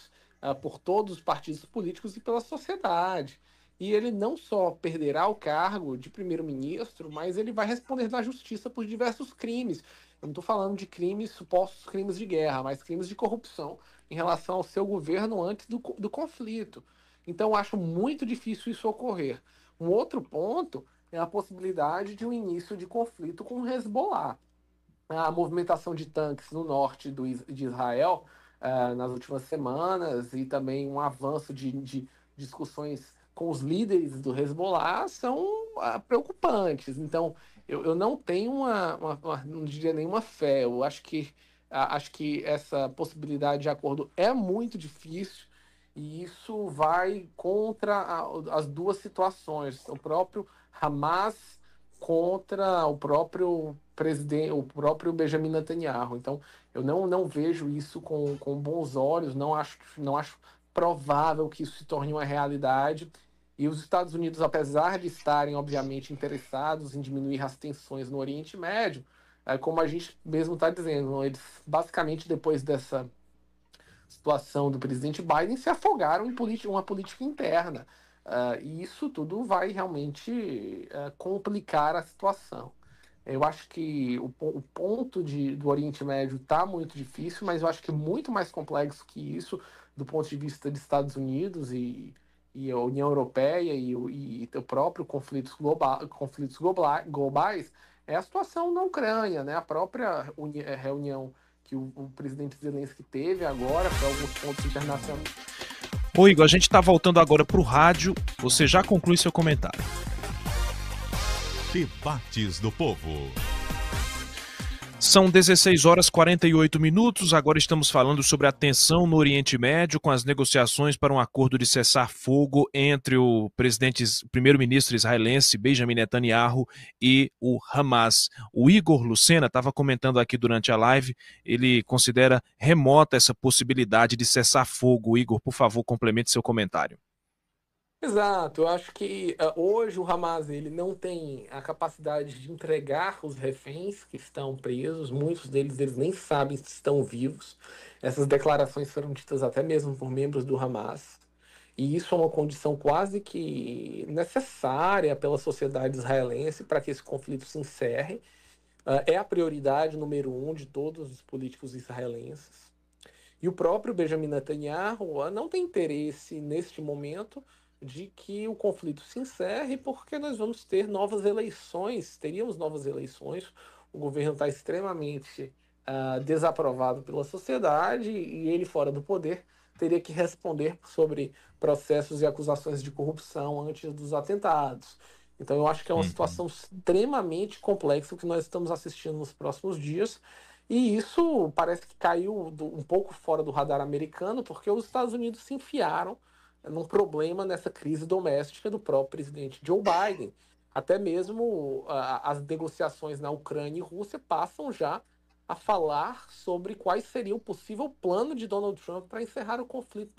por todos os partidos políticos e pela sociedade. E ele não só perderá o cargo de primeiro-ministro, mas ele vai responder na justiça por diversos crimes. Eu não estou falando de crimes, supostos crimes de guerra, mas crimes de corrupção em relação ao seu governo antes do conflito. Então, eu acho muito difícil isso ocorrer. Um outro ponto é a possibilidade de um início de conflito com o Hezbollah. A movimentação de tanques no norte de Israel nas últimas semanas e também um avanço de discussões com os líderes do Hezbollah são preocupantes. Então, eu não tenho não diria nenhuma fé. Eu acho que essa possibilidade de acordo é muito difícil e isso vai contra as duas situações. O próprio Hamas contra o próprio presidente, o próprio Benjamin Netanyahu. Então, eu não vejo isso com bons olhos, não acho provável que isso se torne uma realidade. E os Estados Unidos, apesar de estarem, obviamente, interessados em diminuir as tensões no Oriente Médio, como a gente mesmo está dizendo, eles, basicamente, depois dessa situação do presidente Biden, se afogaram em uma política interna. E isso tudo vai realmente complicar a situação. Eu acho que o ponto do Oriente Médio está muito difícil, mas eu acho que é muito mais complexo que isso, do ponto de vista dos Estados Unidos e a União Europeia e o próprio conflitos globais, é a situação na Ucrânia, né? A própria reunião que o presidente Zelensky teve agora para alguns pontos internacionais. Ô Igor, a gente está voltando agora para o rádio, você já conclui seu comentário. Debates do Povo. São 16 horas e 48 minutos, agora estamos falando sobre a tensão no Oriente Médio com as negociações para um acordo de cessar-fogo entre o primeiro-ministro israelense Benjamin Netanyahu e o Hamas. O Igor Lucena estava comentando aqui durante a live, ele considera remota essa possibilidade de cessar-fogo. Igor, por favor, complemente seu comentário. Exato, eu acho que hoje o Hamas ele não tem a capacidade de entregar os reféns que estão presos, muitos deles eles nem sabem se estão vivos. Essas declarações foram ditas até mesmo por membros do Hamas, e isso é uma condição quase que necessária pela sociedade israelense para que esse conflito se encerre. É a prioridade número 1 de todos os políticos israelenses. E o próprio Benjamin Netanyahu não tem interesse neste momento de que o conflito se encerre, porque nós vamos ter novas eleições, teríamos novas eleições, o governo está extremamente desaprovado pela sociedade e ele, fora do poder, teria que responder sobre processos e acusações de corrupção antes dos atentados. Então eu acho que é uma situação extremamente complexa que nós estamos assistindo nos próximos dias, e isso parece que caiu um pouco fora do radar americano, porque os Estados Unidos se enfiaram num problema nessa crise doméstica do próprio presidente Joe Biden. Até mesmo as negociações na Ucrânia e Rússia passam já a falar sobre quais seria o possível plano de Donald Trump para encerrar o conflito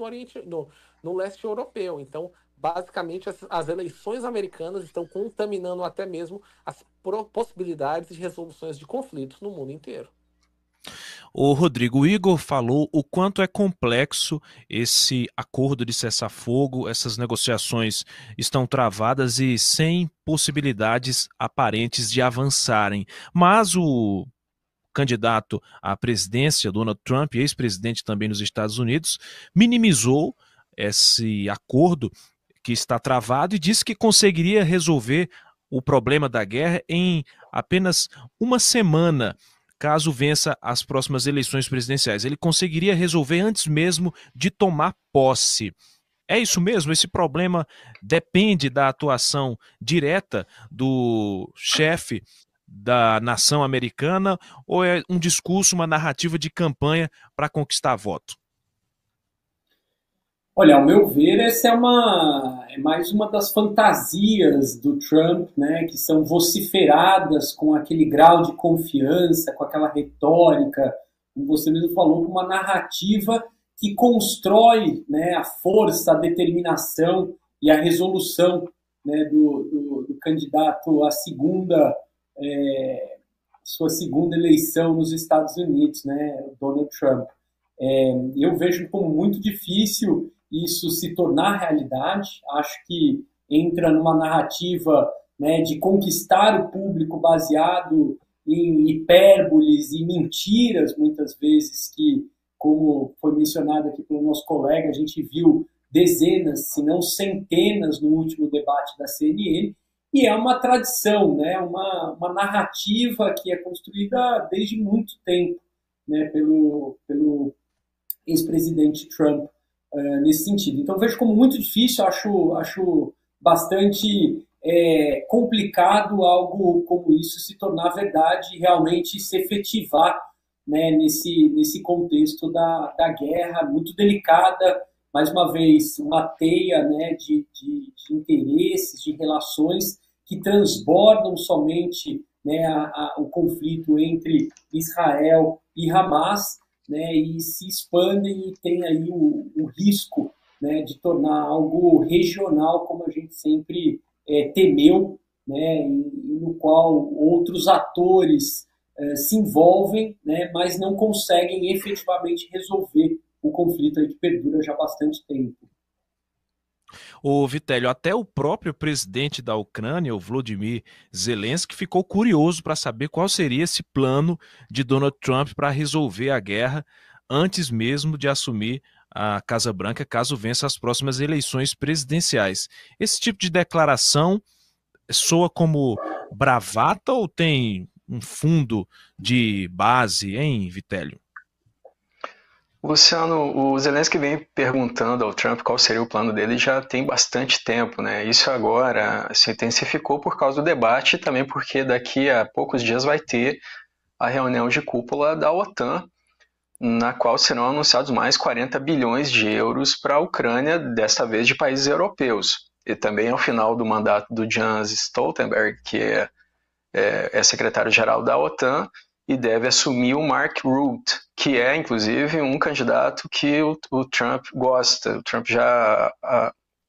no leste europeu. Então, basicamente, as eleições americanas estão contaminando até mesmo as possibilidades de resoluções de conflitos no mundo inteiro. O Rodrigo Igor falou o quanto é complexo esse acordo de cessar-fogo, essas negociações estão travadas e sem possibilidades aparentes de avançarem. Mas o candidato à presidência, Donald Trump, ex-presidente também dos Estados Unidos, minimizou esse acordo que está travado e disse que conseguiria resolver o problema da guerra em apenas uma semana, caso vença as próximas eleições presidenciais. Ele conseguiria resolver antes mesmo de tomar posse. É isso mesmo? Esse problema depende da atuação direta do chefe da nação americana ou é um discurso, uma narrativa de campanha para conquistar voto? Olha, ao meu ver, essa é mais uma das fantasias do Trump, né, que são vociferadas com aquele grau de confiança, com aquela retórica, como você mesmo falou, com uma narrativa que constrói, né, a força, a determinação e a resolução, né, do candidato à sua segunda eleição nos Estados Unidos, né, Donald Trump. Eu vejo como muito difícil isso se tornar realidade. Acho que entra numa narrativa, né, de conquistar o público baseado em hipérboles e mentiras, muitas vezes, que, como foi mencionado aqui pelo nosso colega, a gente viu dezenas, se não centenas, no último debate da CNN, e é uma tradição, né? Uma narrativa que é construída desde muito tempo, né? pelo ex-presidente Trump nesse sentido. Então, vejo como muito difícil, acho bastante complicado algo como isso se tornar verdade e realmente se efetivar, né, nesse contexto da guerra muito delicada, mais uma vez, uma teia, né, de interesses, de relações que transbordam somente, né, o conflito entre Israel e Hamas, né, e se expandem e tem aí o risco, né, de tornar algo regional, como a gente sempre temeu, né, no qual outros atores se envolvem, né, mas não conseguem efetivamente resolver o conflito aí que perdura já há bastante tempo. O Vitélio, até o próprio presidente da Ucrânia, o Volodymyr Zelensky, ficou curioso para saber qual seria esse plano de Donald Trump para resolver a guerra antes mesmo de assumir a Casa Branca, caso vença as próximas eleições presidenciais. Esse tipo de declaração soa como bravata ou tem um fundo de base, hein, Vitélio? Luciano, o Zelensky vem perguntando ao Trump qual seria o plano dele já tem bastante tempo, né? Isso agora se intensificou por causa do debate e também porque daqui a poucos dias vai ter a reunião de cúpula da OTAN, na qual serão anunciados mais 40 bilhões de euros para a Ucrânia, desta vez de países europeus. E também ao final do mandato do Jens Stoltenberg, que é secretário-geral da OTAN, e deve assumir o Mark Rutte, que é, inclusive, um candidato que o Trump gosta. O Trump já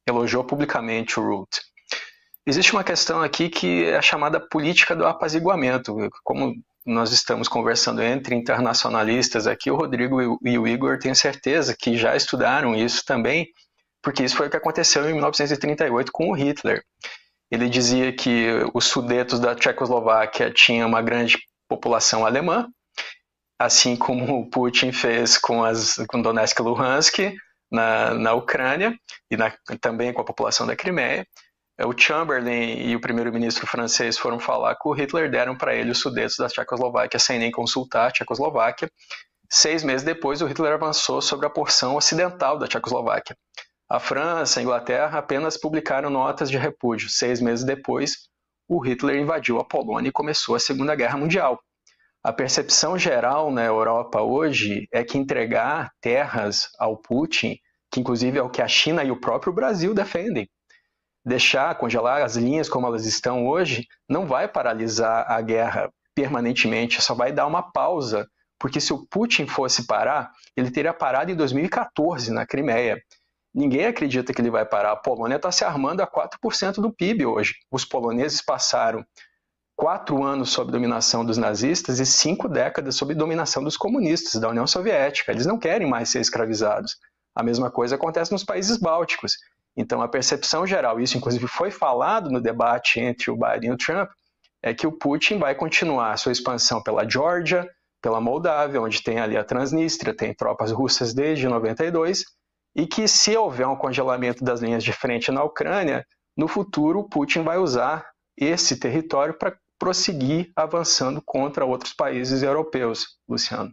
elogiou publicamente o Rutte. Existe uma questão aqui que é a chamada política do apaziguamento. Como nós estamos conversando entre internacionalistas aqui, o Rodrigo e o Igor têm certeza que já estudaram isso também, porque isso foi o que aconteceu em 1938 com o Hitler. Ele dizia que os Sudetos da Tchecoslováquia tinham uma grande população alemã, assim como o Putin fez com Donetsk e Luhansk na Ucrânia e também com a população da Crimeia. O Chamberlain e o primeiro-ministro francês foram falar com o Hitler, deram para ele os Sudetos da Tchecoslováquia sem nem consultar a Tchecoslováquia. 6 meses depois, o Hitler avançou sobre a porção ocidental da Tchecoslováquia. A França e a Inglaterra apenas publicaram notas de repúdio. 6 meses depois, o Hitler invadiu a Polônia e começou a Segunda Guerra Mundial. A percepção geral na Europa hoje é que entregar terras ao Putin, que inclusive é o que a China e o próprio Brasil defendem, deixar congelar as linhas como elas estão hoje, não vai paralisar a guerra permanentemente, só vai dar uma pausa, porque se o Putin fosse parar, ele teria parado em 2014 na Crimeia. Ninguém acredita que ele vai parar. A Polônia está se armando a 4% do PIB hoje. Os poloneses passaram 4 anos sob dominação dos nazistas e 5 décadas sob dominação dos comunistas, da União Soviética. Eles não querem mais ser escravizados. A mesma coisa acontece nos países bálticos. Então, a percepção geral, isso inclusive foi falado no debate entre o Biden e o Trump, é que o Putin vai continuar a sua expansão pela Geórgia, pela Moldávia, onde tem ali a Transnistria, tem tropas russas desde 1992, e que se houver um congelamento das linhas de frente na Ucrânia, no futuro o Putin vai usar esse território para prosseguir avançando contra outros países europeus, Luciano.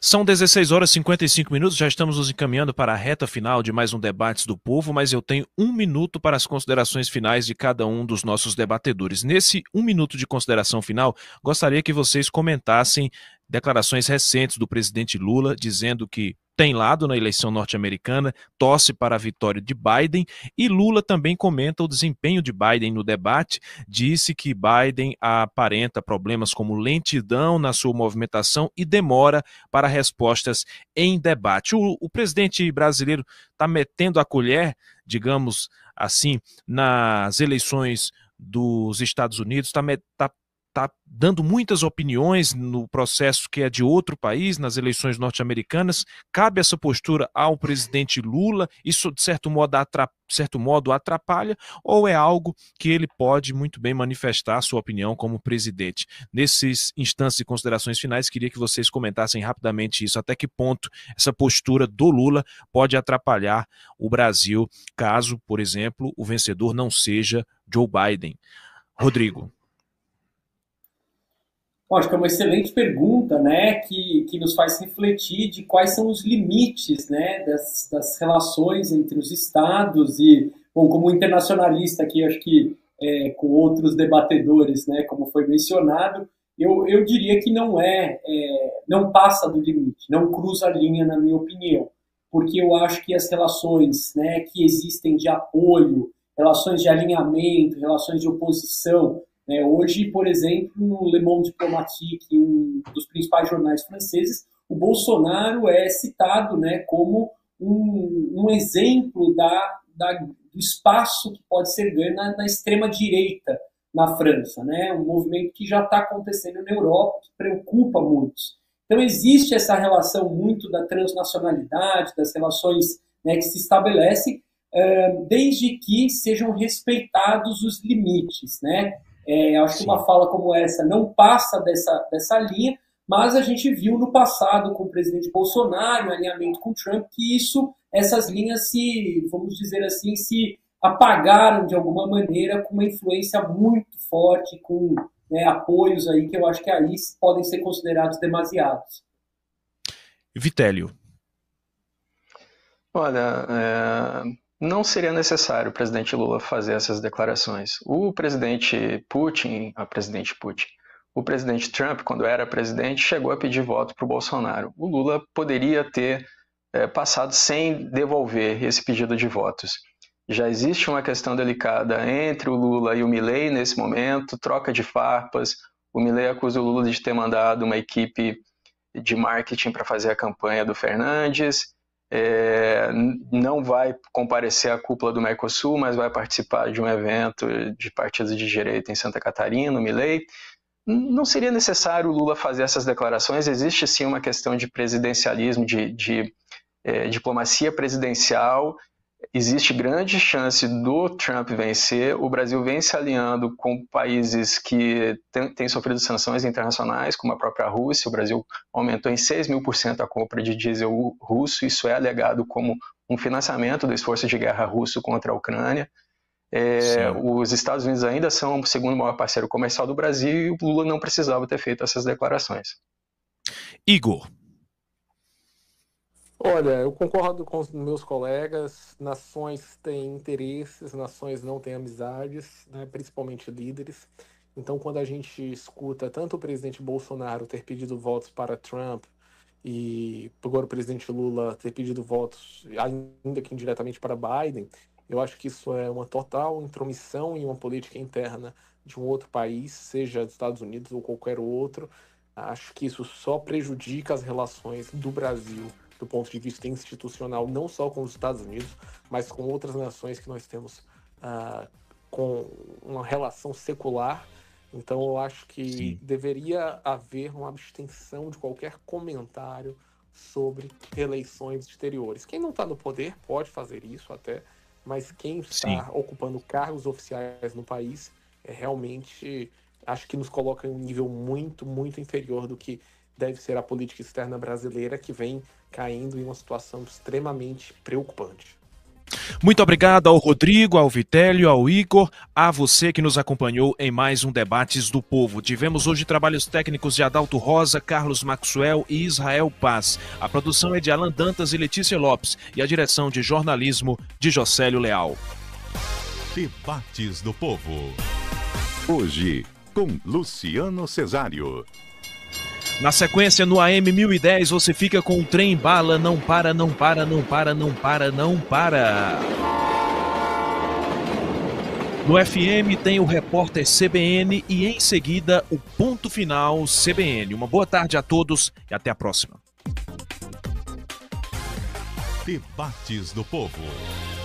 São 16h55, já estamos nos encaminhando para a reta final de mais um Debates do Povo, mas eu tenho 1 minuto para as considerações finais de cada um dos nossos debatedores. Nesse 1 minuto de consideração final, gostaria que vocês comentassem declarações recentes do presidente Lula, dizendo que tem lado na eleição norte-americana, torce para a vitória de Biden, e Lula também comenta o desempenho de Biden no debate, disse que Biden aparenta problemas como lentidão na sua movimentação e demora para respostas em debate. O presidente brasileiro está metendo a colher, digamos assim, nas eleições dos Estados Unidos, está está dando muitas opiniões no processo que é de outro país, nas eleições norte-americanas. Cabe essa postura ao presidente Lula? Isso, de certo modo, atrapalha? Ou é algo que ele pode muito bem manifestar a sua opinião como presidente? Nesses instantes de considerações finais, queria que vocês comentassem rapidamente isso. Até que ponto essa postura do Lula pode atrapalhar o Brasil, caso, por exemplo, o vencedor não seja Joe Biden? Rodrigo. Acho que é uma excelente pergunta, né, que nos faz refletir de quais são os limites, né, das relações entre os estados e, bom, como internacionalista aqui, acho que com outros debatedores, né, como foi mencionado, eu diria que não passa do limite, não cruza a linha, na minha opinião, porque eu acho que as relações, né, que existem de apoio, relações de alinhamento, relações de oposição. Hoje, por exemplo, no Le Monde Diplomatique, um dos principais jornais franceses, o Bolsonaro é citado, né, como um exemplo do espaço que pode ser ganho na extrema-direita na França, né, um movimento que já está acontecendo na Europa, que preocupa muitos. Então, existe essa relação muito da transnacionalidade, das relações, né, que se estabelecem, desde que sejam respeitados os limites, né? Acho que uma fala como essa não passa dessa linha, mas a gente viu no passado com o presidente Bolsonaro, em alinhamento com Trump, que essas linhas se, vamos dizer assim, se apagaram de alguma maneira com uma influência muito forte, com, né, apoios aí que eu acho que aí podem ser considerados demasiados. Vitélio. Olha, não seria necessário o presidente Lula fazer essas declarações. O presidente Trump, quando era presidente, chegou a pedir voto para o Bolsonaro. O Lula poderia ter passado sem devolver esse pedido de votos. Já existe uma questão delicada entre o Lula e o Milei nesse momento, troca de farpas. O Milei acusa o Lula de ter mandado uma equipe de marketing para fazer a campanha do Fernandes. Não vai comparecer à cúpula do Mercosul, mas vai participar de um evento de partidos de direita em Santa Catarina, no Milei. Não seria necessário o Lula fazer essas declarações. Existe sim uma questão de presidencialismo, de diplomacia presidencial. Existe grande chance do Trump vencer. O Brasil vem se aliando com países que têm sofrido sanções internacionais, como a própria Rússia. O Brasil aumentou em 6.000% a compra de diesel russo. Isso é alegado como um financiamento do esforço de guerra russo contra a Ucrânia. Os Estados Unidos ainda são o segundo maior parceiro comercial do Brasil e o Lula não precisava ter feito essas declarações. Igor. Olha, eu concordo com os meus colegas, nações têm interesses, nações não têm amizades, né, principalmente líderes. Então, quando a gente escuta tanto o presidente Bolsonaro ter pedido votos para Trump e agora o presidente Lula ter pedido votos, ainda que indiretamente, para Biden, eu acho que isso é uma total intromissão em uma política interna de um outro país, seja dos Estados Unidos ou qualquer outro. Acho que isso só prejudica as relações do Brasil do ponto de vista institucional, não só com os Estados Unidos, mas com outras nações que nós temos com uma relação secular. Então, eu acho que deveria haver uma abstenção de qualquer comentário sobre eleições exteriores. Quem não está no poder pode fazer isso até, mas quem está ocupando cargos oficiais no país, realmente, acho que nos coloca em um nível muito, muito inferior do que deve ser a política externa brasileira, que vem caindo em uma situação extremamente preocupante. Muito obrigado ao Rodrigo, ao Vitélio, ao Igor, a você que nos acompanhou em mais um Debates do Povo. Tivemos hoje trabalhos técnicos de Adalto Rosa, Carlos Maxwell e Israel Paz. A produção é de Alan Dantas e Letícia Lopes e a direção de jornalismo de Jocélio Leal. Debates do Povo. Hoje, com Luciano Cesário. Na sequência, no AM 1010, você fica com o Trem Bala, não para, não para, não para, não para, não para. No FM tem o repórter CBN e em seguida o Ponto Final CBN. Uma boa tarde a todos e até a próxima. Debates do Povo.